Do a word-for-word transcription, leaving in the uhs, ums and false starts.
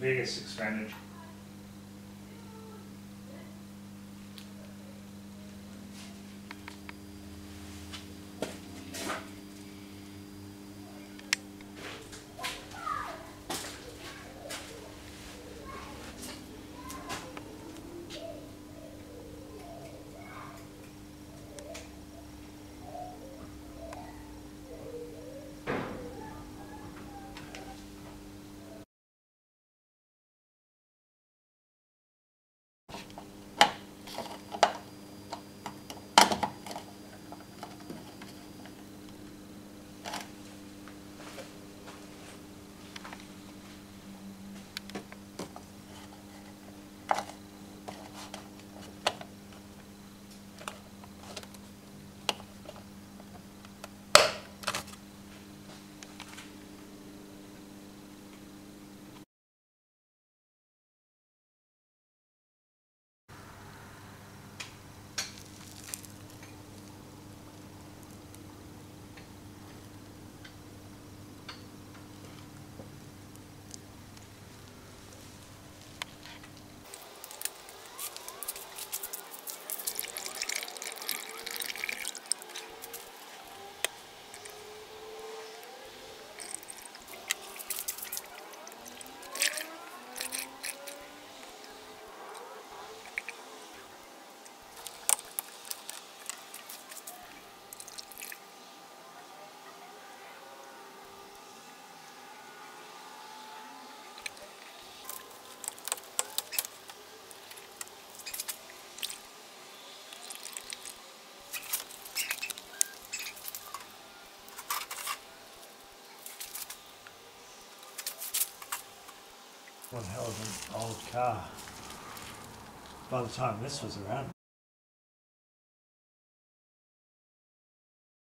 biggest expenditure. One hell of an old car by the time this was around.